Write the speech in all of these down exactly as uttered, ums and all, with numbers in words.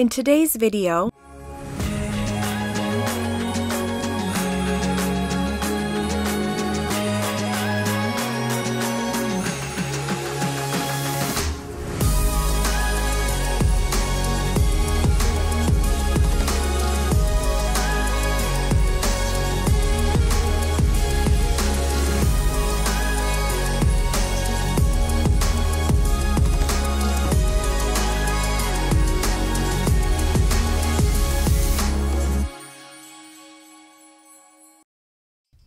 In today's video,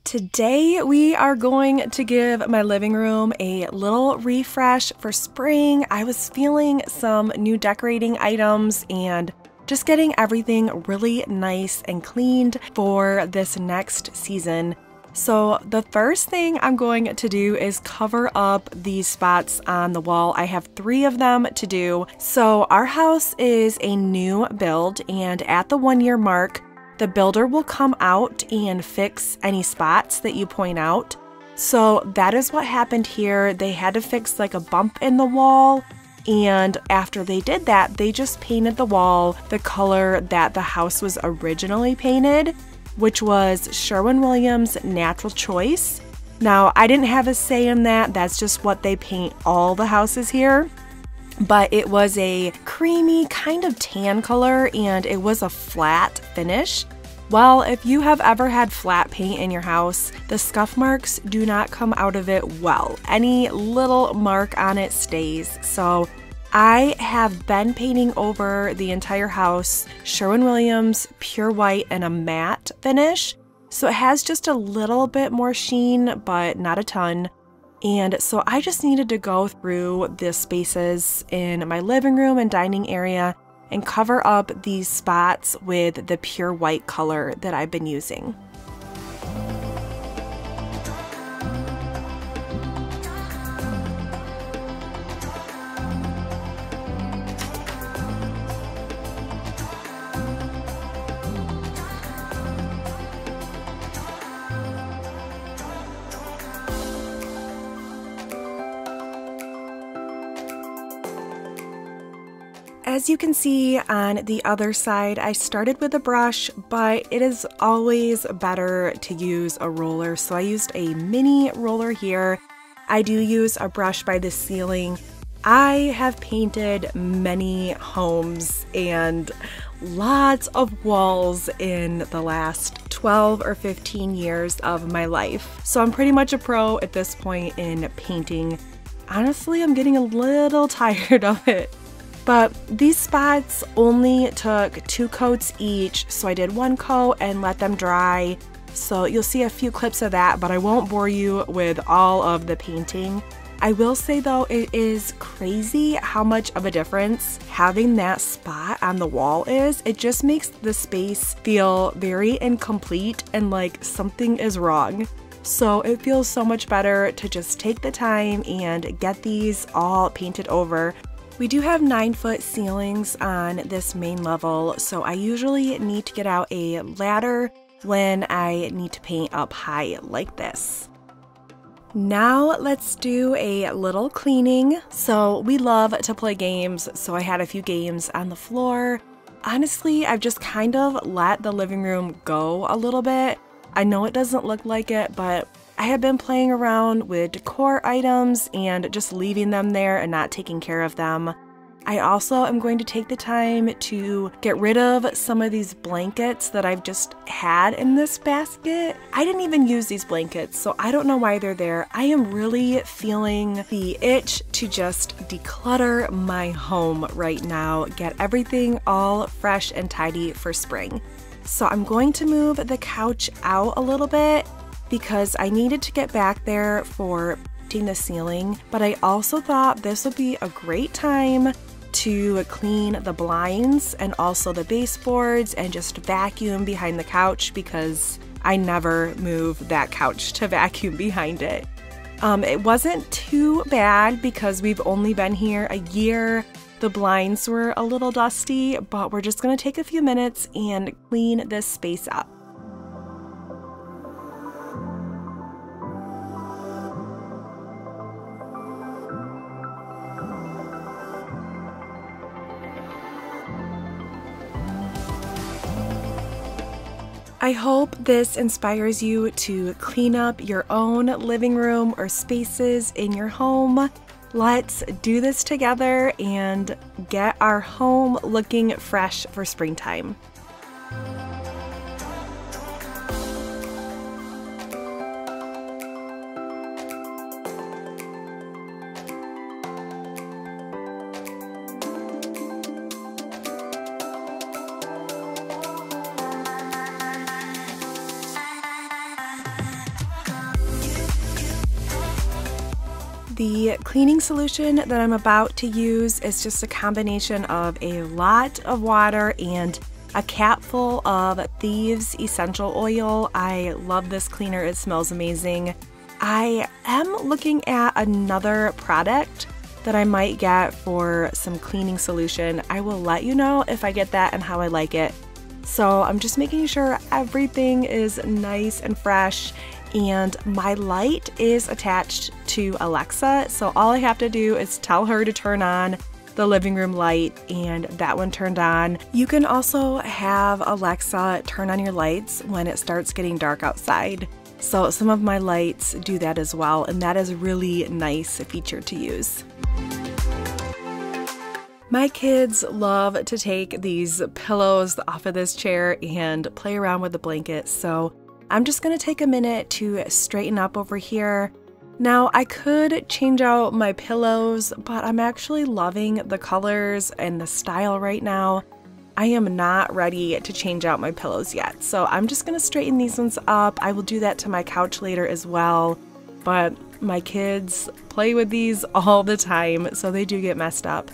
Today we are going to give my living room a little refresh for spring. I was feeling some new decorating items and just getting everything really nice and cleaned for this next season. So the first thing I'm going to do is cover up these spots on the wall. I have three of them to do. So our house is a new build, and at the one year mark, the builder will come out and fix any spots that you point out. So that is what happened here. They had to fix like a bump in the wall, and after they did that, they just painted the wall the color that the house was originally painted, which was Sherwin-Williams Natural Choice. Now, I didn't have a say in that. That's just what they paint all the houses here. But it was a creamy kind of tan color, and it was a flat finish. Well, if you have ever had flat paint in your house, the scuff marks do not come out of it well. Any little mark on it stays. So I have been painting over the entire house Sherwin-Williams pure white and a matte finish. So it has just a little bit more sheen, but not a ton. And so I just needed to go through the spaces in my living room and dining area and cover up these spots with the pure white color that I've been using. As you can see on the other side, I started with a brush, but it is always better to use a roller. So I used a mini roller here. I do use a brush by the ceiling. I have painted many homes and lots of walls in the last twelve or fifteen years of my life. So I'm pretty much a pro at this point in painting. Honestly, I'm getting a little tired of it. But these spots only took two coats each, so I did one coat and let them dry. So you'll see a few clips of that, but I won't bore you with all of the painting. I will say though, it is crazy how much of a difference having that spot on the wall is. It just makes the space feel very incomplete and like something is wrong. So it feels so much better to just take the time and get these all painted over. We do have nine foot ceilings on this main level, so I usually need to get out a ladder when I need to paint up high like this. Now let's do a little cleaning. So we love to play games, so I had a few games on the floor. Honestly, I've just kind of let the living room go a little bit. I know it doesn't look like it, but I have been playing around with decor items and just leaving them there and not taking care of them. I also am going to take the time to get rid of some of these blankets that I've just had in this basket. I didn't even use these blankets, so I don't know why they're there. I am really feeling the itch to just declutter my home right now, get everything all fresh and tidy for spring. So I'm going to move the couch out a little bit because I needed to get back there for painting the ceiling, but I also thought this would be a great time to clean the blinds and also the baseboards and just vacuum behind the couch because I never move that couch to vacuum behind it. Um, it wasn't too bad because we've only been here a year. The blinds were a little dusty, but we're just gonna take a few minutes and clean this space up. I hope this inspires you to clean up your own living room or spaces in your home. Let's do this together and get our home looking fresh for springtime. The cleaning solution that I'm about to use is just a combination of a lot of water and a capful of Thieves essential oil. I love this cleaner, it smells amazing. I am looking at another product that I might get for some cleaning solution. I will let you know if I get that and how I like it. So I'm just making sure everything is nice and fresh. And my light is attached to Alexa, so all I have to do is tell her to turn on the living room light, and that one turned on. You can also have Alexa turn on your lights when it starts getting dark outside. So some of my lights do that as well, and that is a really nice feature to use. My kids love to take these pillows off of this chair and play around with the blankets, so I'm just gonna take a minute to straighten up over here. Now, I could change out my pillows, but I'm actually loving the colors and the style right now. I am not ready to change out my pillows yet, so I'm just gonna straighten these ones up. I will do that to my couch later as well, but my kids play with these all the time, so they do get messed up.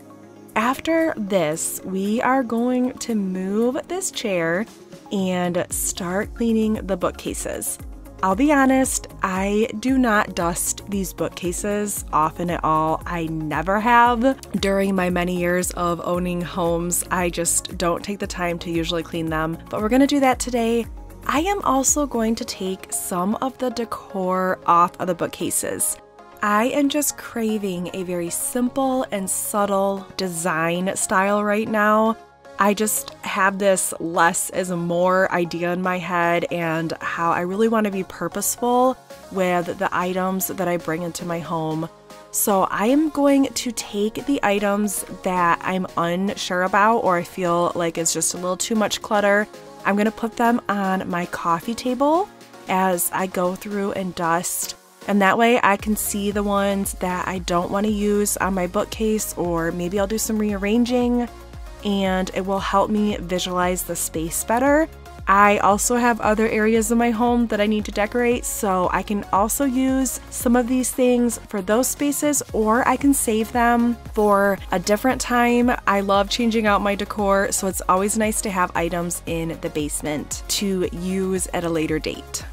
After this, we are going to move this chair and start cleaning the bookcases. I'll be honest, I do not dust these bookcases often at all. I never have. During my many years of owning homes, I just don't take the time to usually clean them, but we're gonna do that today. I am also going to take some of the decor off of the bookcases. I am just craving a very simple and subtle design style right now. I just have this less is more idea in my head and how I really want to be purposeful with the items that I bring into my home. So I am going to take the items that I'm unsure about or I feel like it's just a little too much clutter. I'm going to put them on my coffee table as I go through and dust. And that way I can see the ones that I don't want to use on my bookcase, or maybe I'll do some rearranging, and it will help me visualize the space better. I also have other areas of my home that I need to decorate, so I can also use some of these things for those spaces, or I can save them for a different time. I love changing out my decor, so it's always nice to have items in the basement to use at a later date.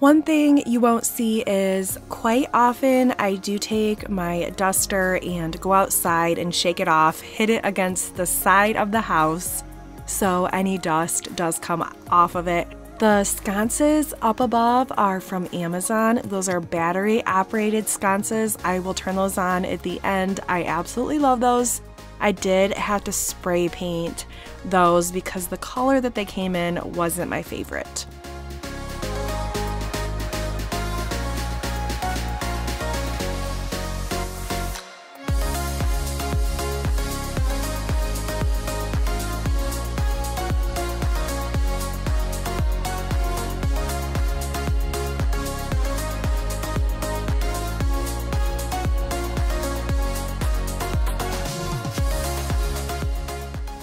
One thing you won't see is quite often I do take my duster and go outside and shake it off, hit it against the side of the house, so any dust does come off of it. The sconces up above are from Amazon. Those are battery operated sconces. I will turn those on at the end. I absolutely love those. I did have to spray paint those because the color that they came in wasn't my favorite.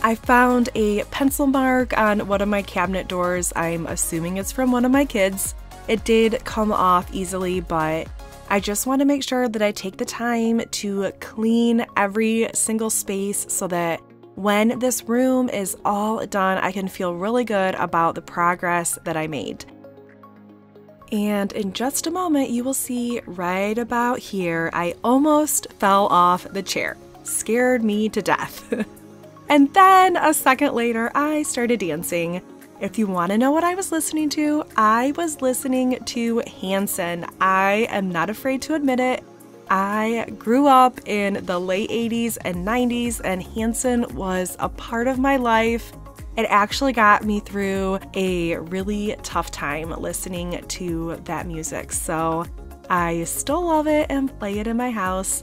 I found a pencil mark on one of my cabinet doors. I'm assuming it's from one of my kids. It did come off easily, but I just want to make sure that I take the time to clean every single space so that when this room is all done, I can feel really good about the progress that I made. And in just a moment, you will see right about here, I almost fell off the chair. scared me to death. And then a second later, I started dancing. If you want to know what I was listening to, I was listening to Hanson. I am not afraid to admit it. I grew up in the late eighties and nineties, and Hanson was a part of my life. It actually got me through a really tough time listening to that music, so I still love it and play it in my house.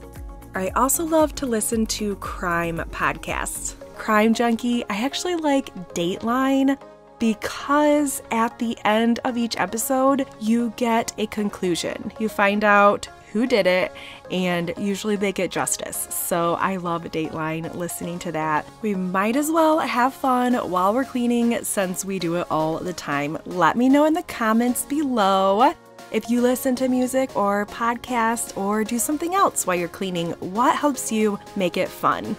I also love to listen to crime podcasts. Crime Junkie, I actually like Dateline, because at the end of each episode, you get a conclusion. You find out who did it, and usually they get justice. So I love Dateline, listening to that. We might as well have fun while we're cleaning since we do it all the time. Let me know in the comments below if you listen to music or podcast or do something else while you're cleaning. What helps you make it fun?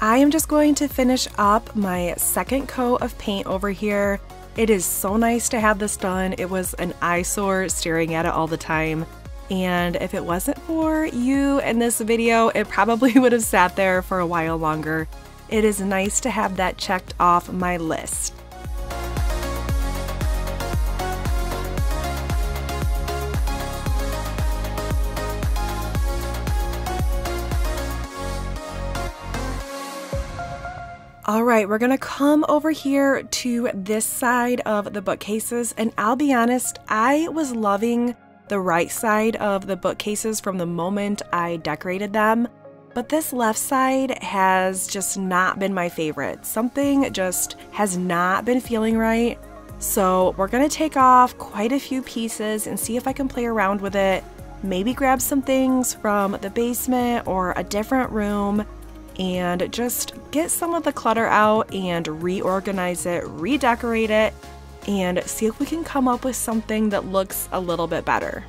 I am just going to finish up my second coat of paint over here. It is so nice to have this done. It was an eyesore staring at it all the time. And if it wasn't for you in this video, it probably would have sat there for a while longer. It is nice to have that checked off my list. All right, we're gonna come over here to this side of the bookcases, and I'll be honest, I was loving the right side of the bookcases from the moment I decorated them, but this left side has just not been my favorite. Something just has not been feeling right. So we're gonna take off quite a few pieces and see if I can play around with it. Maybe grab some things from the basement or a different room, and just get some of the clutter out and reorganize it, redecorate it, and see if we can come up with something that looks a little bit better.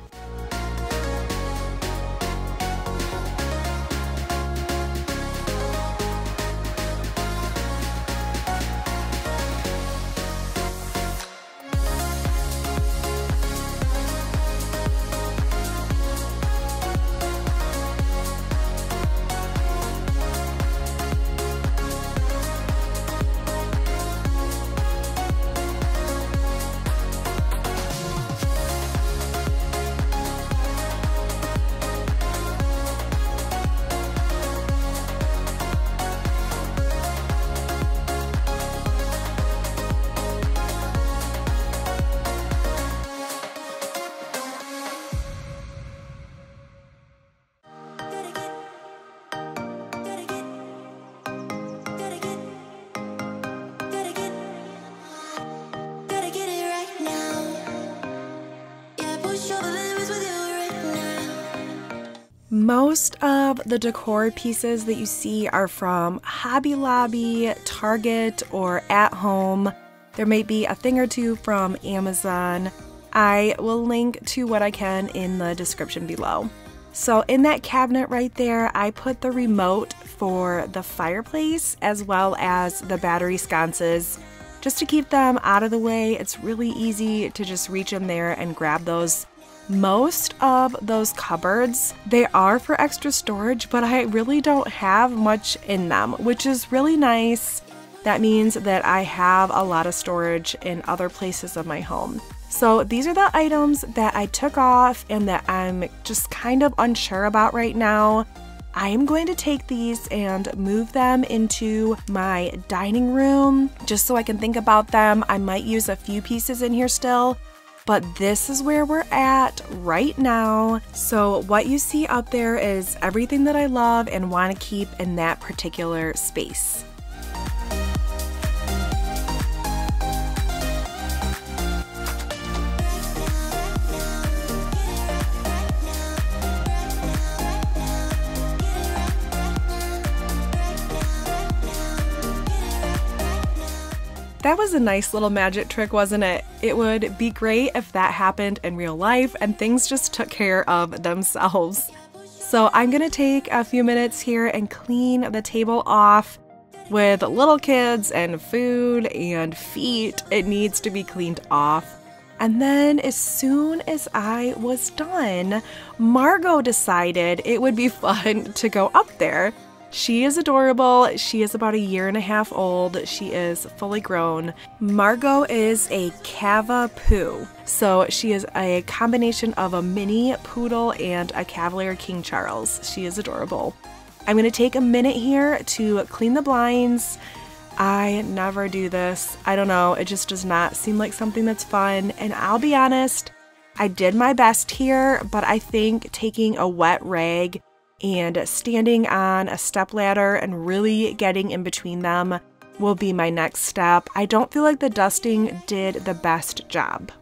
Most of the decor pieces that you see are from Hobby Lobby, Target, or at home. There may be a thing or two from Amazon. I will link to what I can in the description below. So in that cabinet right there, I put the remote for the fireplace as well as the battery sconces. Just to keep them out of the way, it's really easy to just reach in there and grab those. Most of those cupboards, they are for extra storage, but I really don't have much in them, which is really nice. That means that I have a lot of storage in other places of my home. So these are the items that I took off and that I'm just kind of unsure about right now. I am going to take these and move them into my dining room just so I can think about them. I might use a few pieces in here still, but this is where we're at right now. So what you see up there is everything that I love and want to keep in that particular space. That was a nice little magic trick, wasn't it? It would be great if that happened in real life and things just took care of themselves. So I'm gonna take a few minutes here and clean the table off. With little kids and food and feet, it needs to be cleaned off. And then as soon as I was done, Margot decided it would be fun to go up there. She is adorable. She is about a year and a half old. She is fully grown. Margot is a Cavapoo. So she is a combination of a mini poodle and a Cavalier King Charles. She is adorable. I'm going to take a minute here to clean the blinds. I never do this. I don't know. It just does not seem like something that's fun. And I'll be honest, I did my best here, but I think taking a wet rag and standing on a stepladder and really getting in between them will be my next step. I don't feel like the dusting did the best job.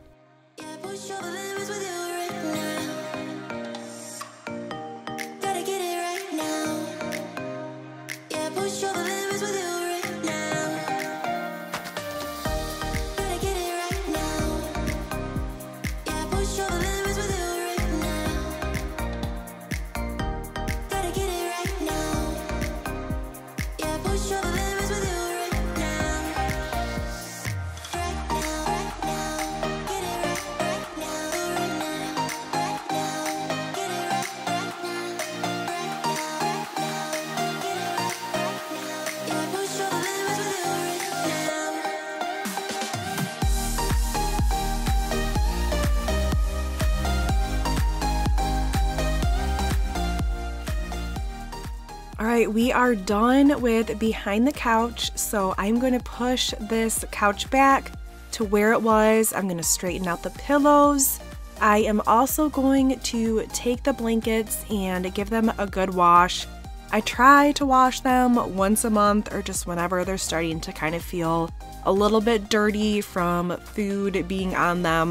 All right, we are done with behind the couch, so I'm going to push this couch back to where it was. I'm going to straighten out the pillows. I am also going to take the blankets and give them a good wash. I try to wash them once a month or just whenever they're starting to kind of feel a little bit dirty from food being on them,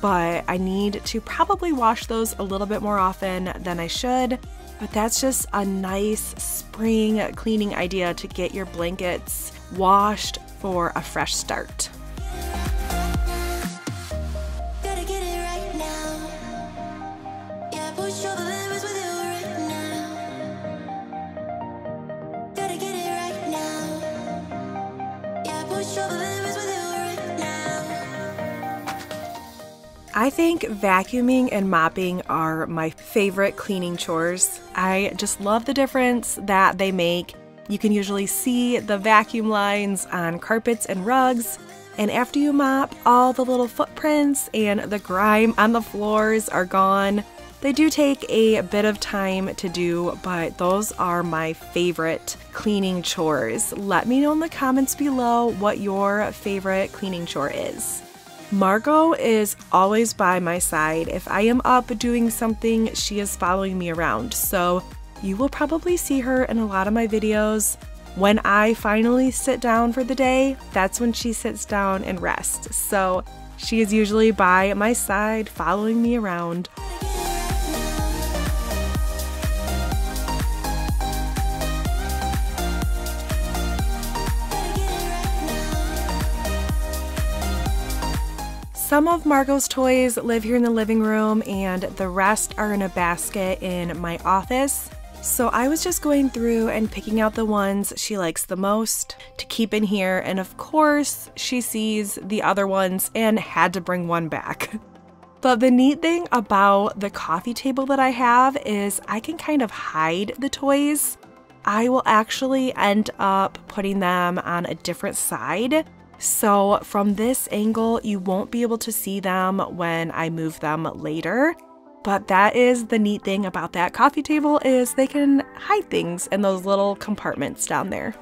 but I need to probably wash those a little bit more often than I should. But that's just a nice spring cleaning idea to get your blankets washed for a fresh start. I think vacuuming and mopping are my favorite cleaning chores. I just love the difference that they make. You can usually see the vacuum lines on carpets and rugs, and after you mop, all the little footprints and the grime on the floors are gone. They do take a bit of time to do, but those are my favorite cleaning chores. Let me know in the comments below what your favorite cleaning chore is. Margot is always by my side. If I am up doing something, she is following me around. So you will probably see her in a lot of my videos. When I finally sit down for the day, that's when she sits down and rests. So she is usually by my side, following me around. Some of Margot's toys live here in the living room and the rest are in a basket in my office. So I was just going through and picking out the ones she likes the most to keep in here, and of course she sees the other ones and had to bring one back. But the neat thing about the coffee table that I have is I can kind of hide the toys. I will actually end up putting them on a different side. So from this angle, you won't be able to see them when I move them later. But that is the neat thing about that coffee table, is they can hide things in those little compartments down there.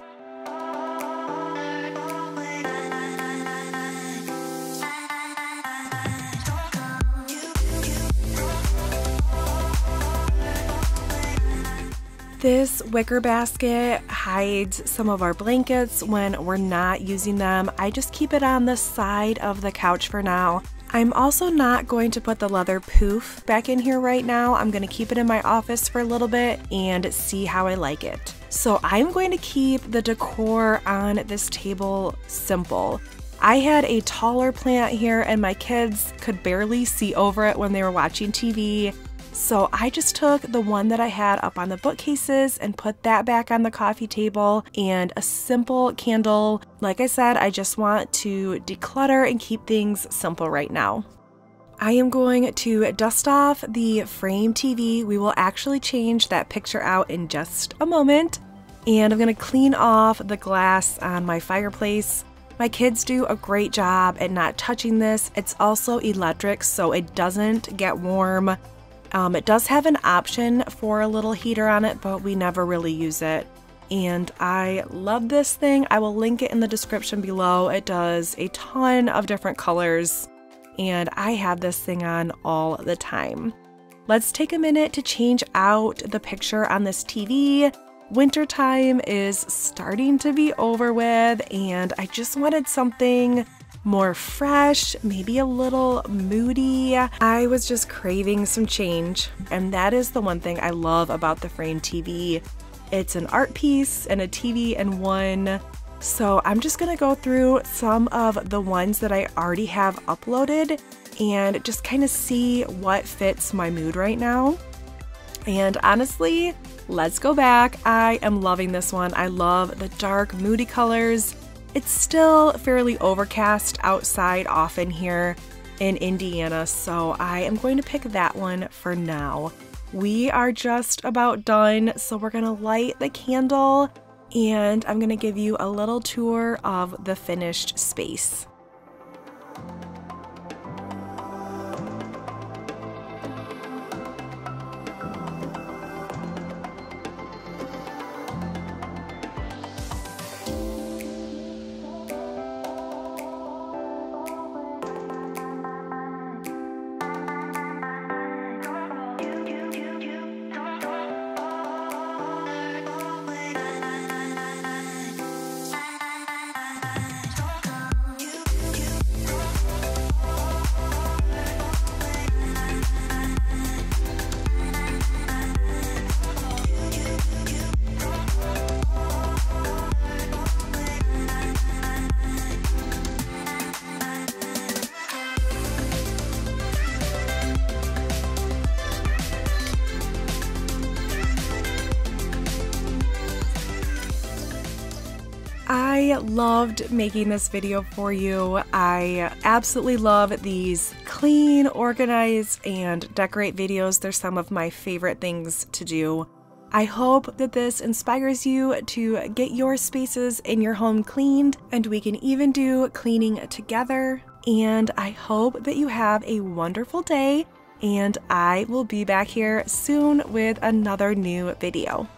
This wicker basket hides some of our blankets when we're not using them. I just keep it on the side of the couch for now. I'm also not going to put the leather pouf back in here right now. I'm going to keep it in my office for a little bit and see how I like it. So I'm going to keep the decor on this table simple. I had a taller plant here and my kids could barely see over it when they were watching T V. So I just took the one that I had up on the bookcases and put that back on the coffee table, and a simple candle. Like I said, I just want to declutter and keep things simple right now. I am going to dust off the frame T V. We will actually change that picture out in just a moment. And I'm going to clean off the glass on my fireplace. My kids do a great job at not touching this. It's also electric, so it doesn't get warm. Um, it does have an option for a little heater on it, but we never really use it. And I love this thing. I will link it in the description below. It does a ton of different colors, and I have this thing on all the time. Let's take a minute to change out the picture on this T V. Wintertime is starting to be over with, and I just wanted something more fresh, maybe a little moody. I was just craving some change, and that is the one thing I love about the frame T V. It's an art piece and a T V in one. So I'm just gonna go through some of the ones that I already have uploaded and just kind of see what fits my mood right now. And honestly, let's go back. I am loving this one. I love the dark, moody colors. It's still fairly overcast outside often here in Indiana, so I am going to pick that one for now. We are just about done, so we're gonna light the candle, and I'm gonna give you a little tour of the finished space. I loved making this video for you. I absolutely love these clean, organize, and decorate videos. They're some of my favorite things to do. I hope that this inspires you to get your spaces in your home cleaned, and we can even do cleaning together. And I hope that you have a wonderful day, and I will be back here soon with another new video.